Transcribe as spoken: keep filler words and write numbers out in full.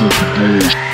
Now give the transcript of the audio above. of the day.